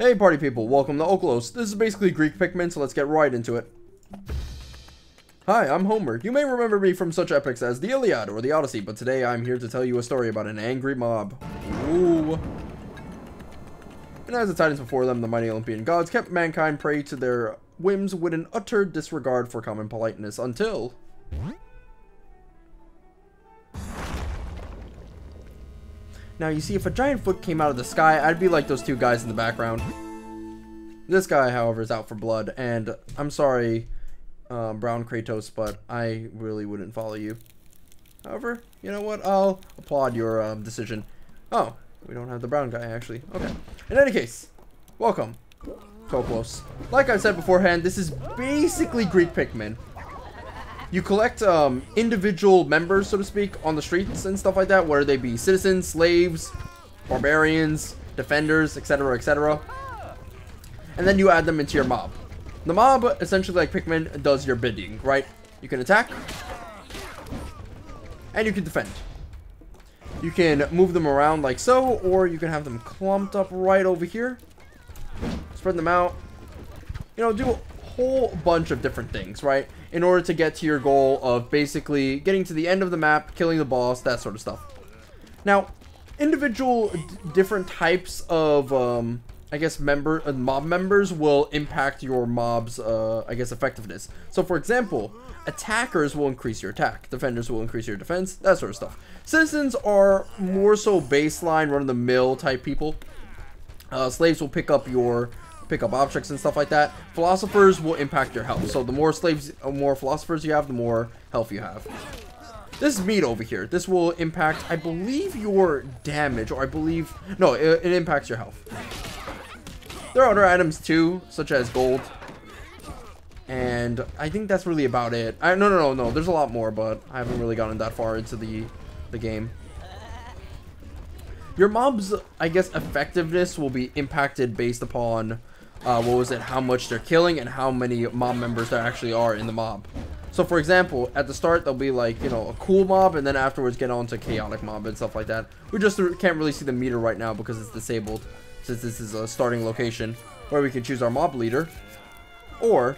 Hey party people, welcome to Oklos. This is basically Greek Pikmin, so let's get right into it. Hi, I'm Homer. You may remember me from such epics as the Iliad or the Odyssey, but today I'm here to tell you a story about an angry mob. Ooh. And as the Titans before them, the mighty Olympian gods kept mankind prey to their whims with an utter disregard for common politeness until... Now, you see, if a giant foot came out of the sky, I'd be like those two guys in the background. This guy, however, is out for blood, and I'm sorry, Brown Kratos, but I really wouldn't follow you. However, you know what? I'll applaud your decision. Oh, we don't have the brown guy, actually. Okay. In any case, welcome, Oklos. Like I said beforehand, this is basically Greek Pikmin. You collect individual members, so to speak, on the streets and stuff like that, whether they be citizens, slaves, barbarians, defenders, etc., etc. And then you add them into your mob. The mob, essentially like Pikmin, does your bidding, right? You can attack, and you can defend. You can move them around like so, or you can have them clumped up right over here. Spread them out. You know, do a whole bunch of different things, right? In order to get to your goal of basically getting to the end of the map, killing the boss, that sort of stuff. Now, individual different types of, I guess, mob members will impact your mob's, I guess, effectiveness. So, for example, attackers will increase your attack, defenders will increase your defense, that sort of stuff. Citizens are more so baseline, run-of-the-mill type people. Slaves will pick up objects and stuff like that. Philosophers will impact your health. So the more slaves, more philosophers you have, the more health you have. This meat over here, this will impact, I believe, your damage, or I believe, no, it impacts your health. There are other items too, such as gold. And I think that's really about it. No, there's a lot more, but I haven't really gotten that far into the game. Your mob's, I guess, effectiveness will be impacted based upon how much they're killing and how many mob members there actually are in the mob. So, for example, at the start, they'll be like, you know, a cool mob, and then afterwards get on to chaotic mob and stuff like that. We just can't really see the meter right now because it's disabled, since this is a starting location where we can choose our mob leader or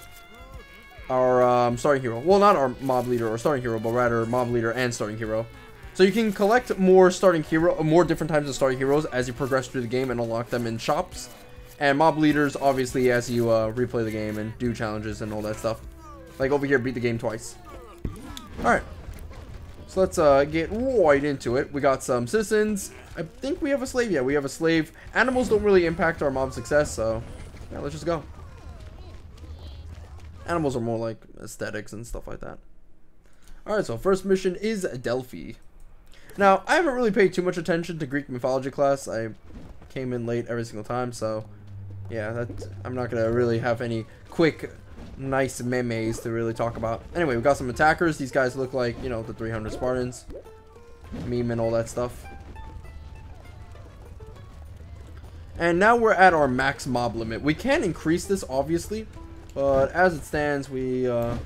our starting hero. Well, not our mob leader or starting hero, but rather mob leader and starting hero. So you can collect more different types of starting heroes as you progress through the game and unlock them in shops. And mob leaders, obviously, as you replay the game and do challenges and all that stuff. Like over here, beat the game twice. Alright. So let's get right into it. We got some citizens. I think we have a slave. Yeah, we have a slave. Animals don't really impact our mob success, so yeah, let's just go. Animals are more like aesthetics and stuff like that. Alright, so first mission is Delphi. Now, I haven't really paid too much attention to Greek mythology class. I came in late every single time, so yeah, I'm not going to really have any quick, nice memes to really talk about. Anyway, we got some attackers. These guys look like, you know, the 300 Spartans. Meme and all that stuff. And now we're at our max mob limit. We can increase this, obviously, but as it stands, we don't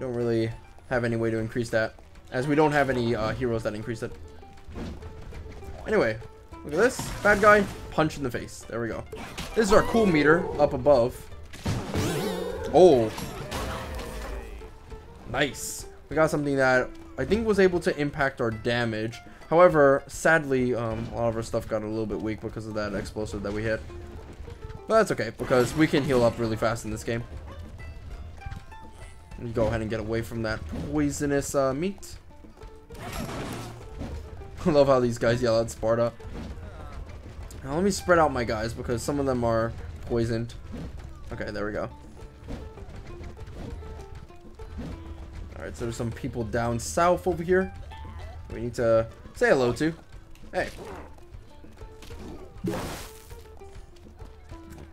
really have any way to increase that, as we don't have any heroes that increase it. Anyway, look at this. Bad guy, punch in the face. There we go. This is our cool meter up above. Oh. Nice. We got something that I think was able to impact our damage. However, sadly, a lot of our stuff got a little bit weak because of that explosive that we hit. But that's okay, because we can heal up really fast in this game. Let me go ahead and get away from that poisonous meat. I love how these guys yell at Sparta. Now let me spread out my guys because some of them are poisoned. Okay, there we go. Alright, so there's some people down south over here we need to say hello to. Hey.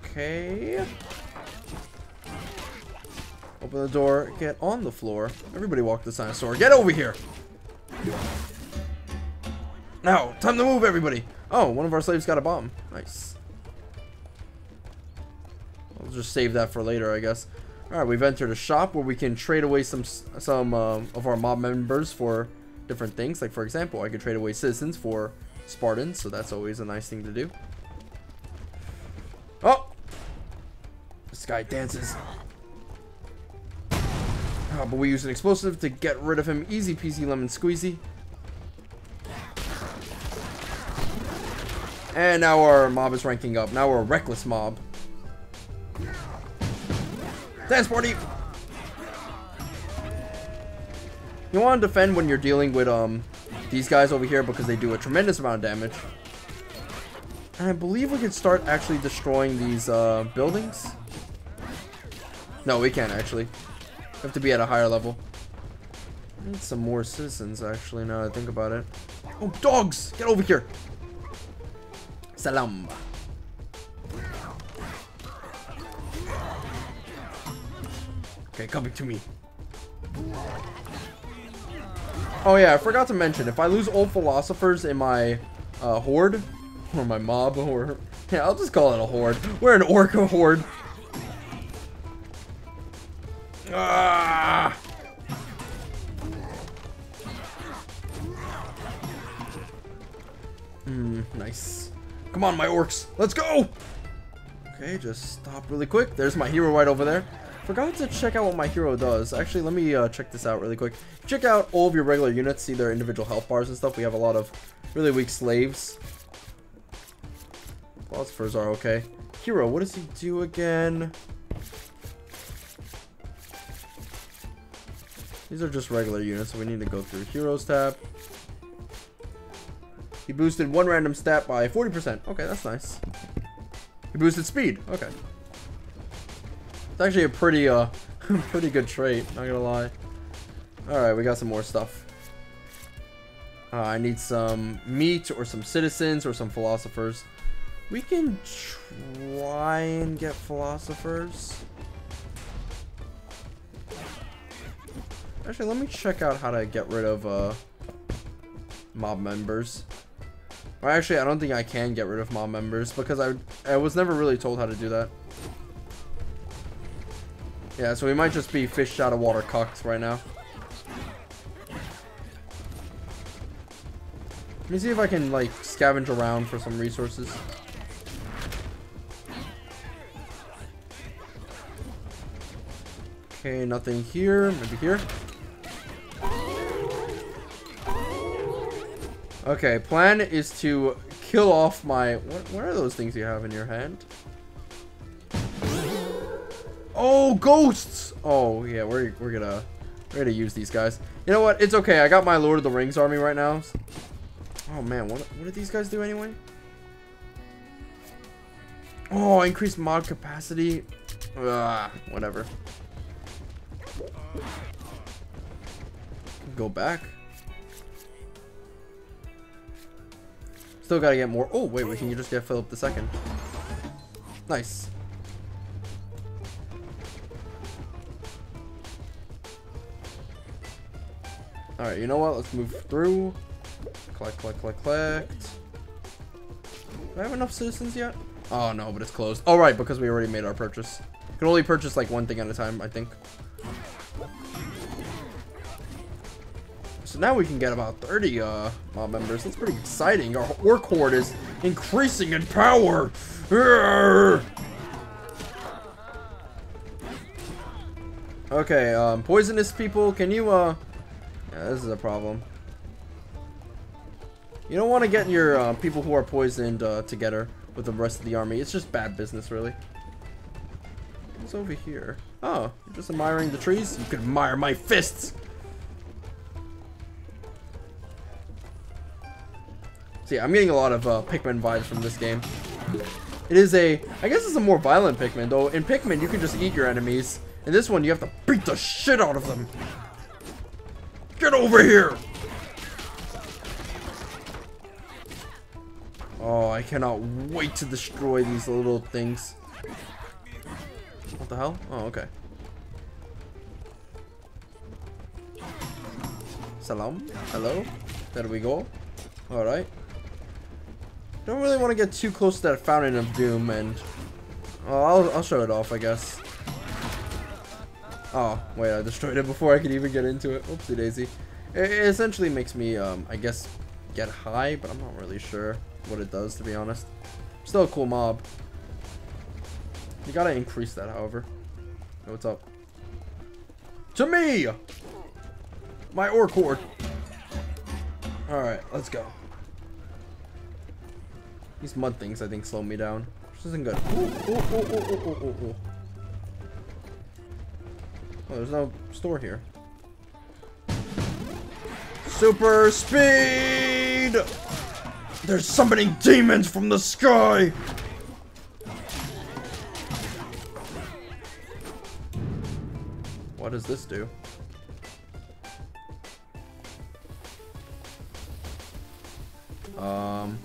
Okay. Open the door, get on the floor. Everybody walk the dinosaur. Get over here! Now, time to move, everybody! Oh, one of our slaves got a bomb. Nice. I'll just save that for later, I guess. Alright, we've entered a shop where we can trade away some of our mob members for different things. Like, for example, I could trade away citizens for Spartans, so that's always a nice thing to do. Oh! This guy dances. Oh, but we use an explosive to get rid of him. Easy peasy lemon squeezy. And now our mob is ranking up. Now we're a reckless mob. Dance party! You want to defend when you're dealing with these guys over here because they do a tremendous amount of damage. And I believe we could start actually destroying these buildings. No, we can't actually. We have to be at a higher level. I need some more citizens actually now that I think about it. Oh, dogs! Get over here! Salam. Okay, coming to me. Oh yeah, I forgot to mention, if I lose old philosophers in my horde, or my mob, or yeah, I'll just call it a horde. We're an orca horde. Ah! Nice. Come on, my orcs, let's go. Okay, just stop really quick. There's my hero right over there. Forgot to check out what my hero does. Actually, let me check this out really quick. Check out all of your regular units. See their individual health bars and stuff. We have a lot of really weak slaves. Philosophers are okay. Hero, what does he do again? These are just regular units, so we need to go through Heroes tab. He boosted one random stat by 40%. Okay, that's nice. He boosted speed. Okay. It's actually a pretty pretty good trait, not gonna lie. Alright, we got some more stuff. I need some meat or some citizens or some philosophers. We can try and get philosophers. Actually, let me check out how to get rid of mob members. Or actually, I don't think I can get rid of mob members because I was never really told how to do that. Yeah, so we might just be fish out of water cucks right now. Let me see if I can, like, scavenge around for some resources. Okay, nothing here. Maybe here. Okay, plan is to kill off my... What are those things you have in your hand? Oh, ghosts! Oh, yeah, we're gonna use these guys. You know what? It's okay. I got my Lord of the Rings army right now. Oh man, what did these guys do anyway? Oh, increased mod capacity. Ah, whatever. Go back. Still gotta get more. Oh wait, can you just get Philip II? Nice. Alright, you know what? Let's move through. Collect, collect, collect, collect. Do I have enough citizens yet? Oh, no, but it's closed. All right, because we already made our purchase. You can only purchase, like, one thing at a time, I think. So now we can get about 30 mob members. That's pretty exciting. Our orc horde is increasing in power. Urgh! Okay, poisonous people, can you... Yeah, this is a problem. You don't want to get your people who are poisoned together with the rest of the army. It's just bad business, really. What's over here? Oh, you're just admiring the trees? You can admire my fists! See, I'm getting a lot of Pikmin vibes from this game. It is a... I guess it's a more violent Pikmin, though. In Pikmin, you can just eat your enemies. In this one, you have to beat the shit out of them. Get over here! Oh, I cannot wait to destroy these little things. What the hell? Oh, okay. Salam. Hello. There we go. Alright. Don't really want to get too close to that fountain of doom and... Oh, I'll show it off, I guess. Oh, wait, I destroyed it before I could even get into it. Oopsie daisy. It essentially makes me, I guess, get high, but I'm not really sure what it does, to be honest. Still a cool mob. You gotta increase that, however. Oh, what's up? To me! My ore cord. Alright, let's go. These mud things, I think, slow me down. Which isn't good. Ooh. Oh, there's no store here. Super speed! They're summoning demons from the sky! What does this do? The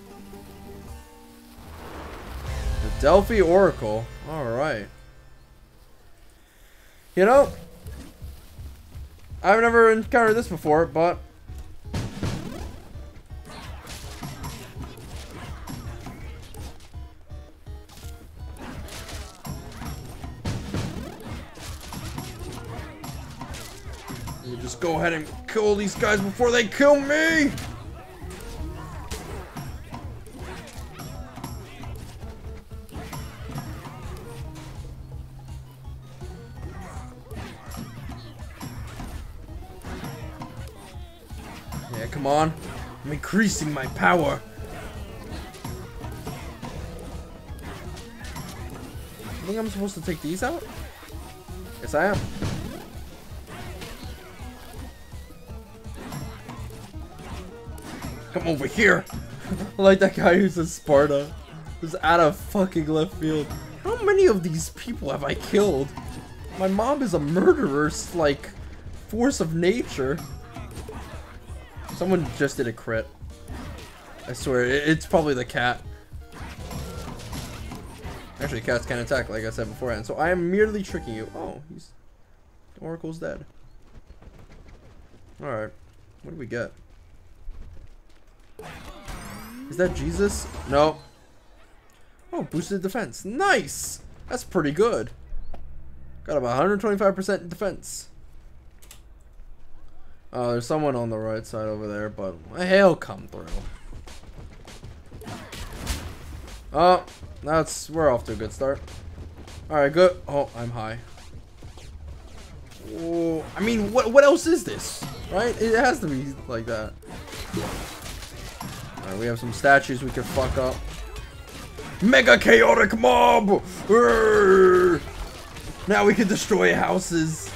Delphi Oracle. Alright. You know, I've never encountered this before, but you just go ahead and kill these guys before they kill me. Yeah, come on. I'm increasing my power. I think I'm supposed to take these out? Yes, I am. Come over here. I like that guy who says Sparta. Just out of fucking left field. How many of these people have I killed? My mom is a murderer's, like, force of nature. Someone just did a crit. I swear, it's probably the cat. Actually, cats can attack, like I said beforehand. So I am merely tricking you. Oh, he's... Oracle's dead. Alright. What do we get? Is that Jesus? No. Oh, boosted defense. Nice! That's pretty good. Got about 125% defense. There's someone on the right side over there, but he'll come through. Oh, that's, we're off to a good start. Alright, good. Oh, I'm high. Oh, I mean, what else is this? Right? It has to be like that. Alright, we have some statues we can fuck up. Mega chaotic mob! Urgh! Now we can destroy houses.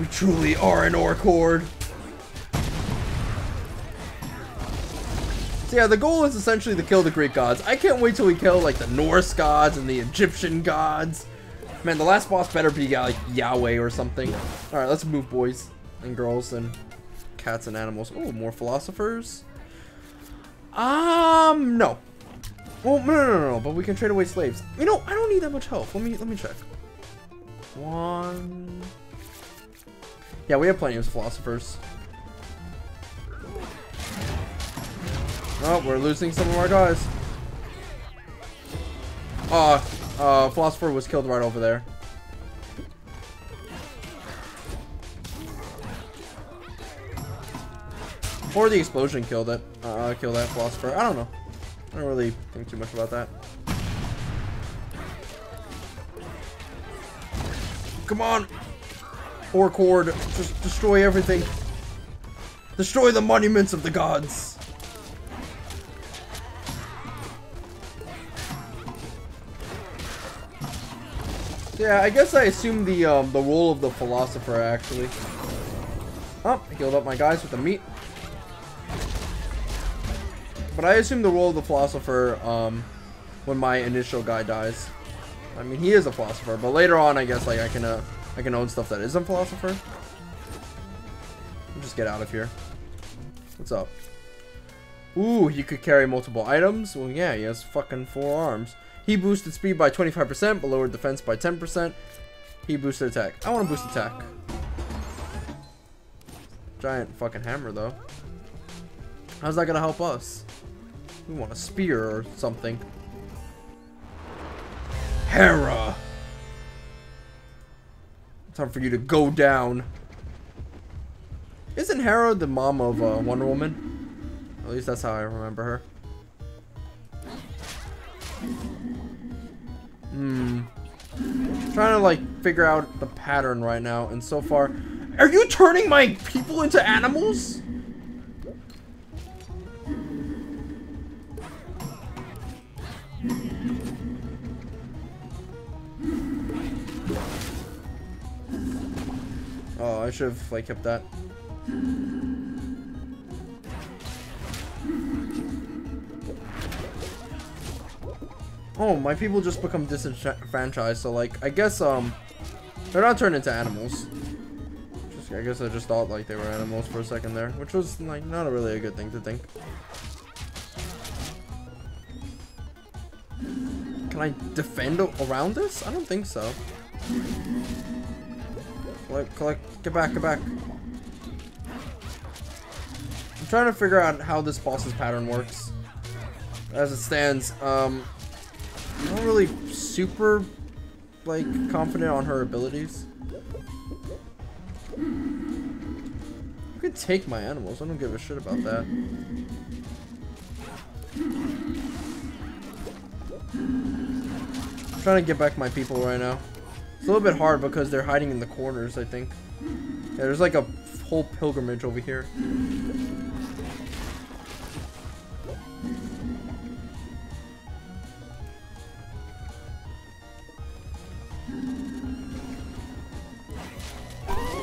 We truly are an Orcord. So yeah, the goal is essentially to kill the Greek gods. I can't wait till we kill like the Norse gods and the Egyptian gods. Man, the last boss better be like Yahweh or something. All right, let's move, boys and girls and cats and animals. Oh, more philosophers. No. Well, no. But we can trade away slaves. You know, I don't need that much health. Let me check. One. Yeah, we have plenty of philosophers. Oh, we're losing some of our guys. Philosopher was killed right over there. Or the explosion killed it. Killed that philosopher. I don't know. I don't really think too much about that. Come on. Orcord, just destroy everything. Destroy the monuments of the gods. Yeah, I guess I assume the role of the philosopher actually. Oh, I healed up my guys with the meat. But I assume the role of the philosopher when my initial guy dies. I mean, he is a philosopher, but later on, I guess like I can own stuff that isn't philosopher. I'll just get out of here. What's up? Ooh, he could carry multiple items. Well, yeah, he has fucking four arms. He boosted speed by 25%, but lowered defense by 10%. He boosted attack. I want to boost attack. Giant fucking hammer, though. How's that gonna help us? We want a spear or something. Hera. Time for you to go down. Isn't Hera the mom of Wonder Woman? At least that's how I remember her. I'm trying to like figure out the pattern right now, and so far, are you turning my people into animals? Oh, I should have like kept that. Oh, my people just become disenfranchised, so like, I guess, they're not turned into animals. Just, I guess I just thought like they were animals for a second there, which was like not really a good thing to think. Can I defend around this? I don't think so. Collect, collect, get back, get back. I'm trying to figure out how this boss's pattern works. As it stands, I'm not really super, like, confident on her abilities. You could take my animals. I don't give a shit about that. I'm trying to get back my people right now. It's a little bit hard because they're hiding in the corners, I think. Yeah, there's like a whole pilgrimage over here.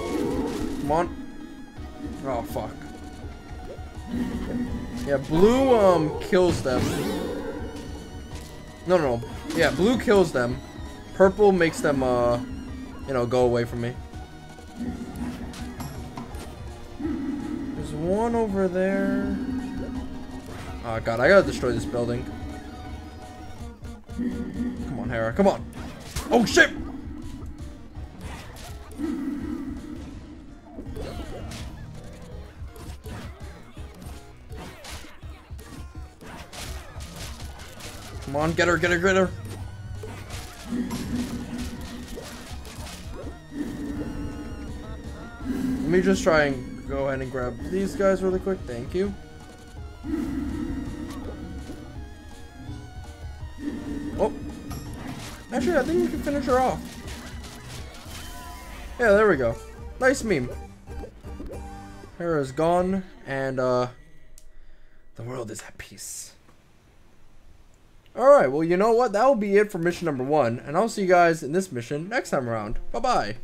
Come on. Oh, fuck. Yeah, blue kills them. No. Yeah, blue kills them. Purple makes them, you know, go away from me. There's one over there. Oh, God, I gotta destroy this building. Come on, Hera, come on. Oh, shit! Come on, get her, get her, get her. Let me just try and go ahead and grab these guys really quick. Thank you. Oh. Actually, I think we can finish her off. Yeah, there we go. Nice meme. Hera is gone, and the world is at peace. Alright, well, you know what? That will be it for mission number 1, and I'll see you guys in this mission next time around. Bye-bye.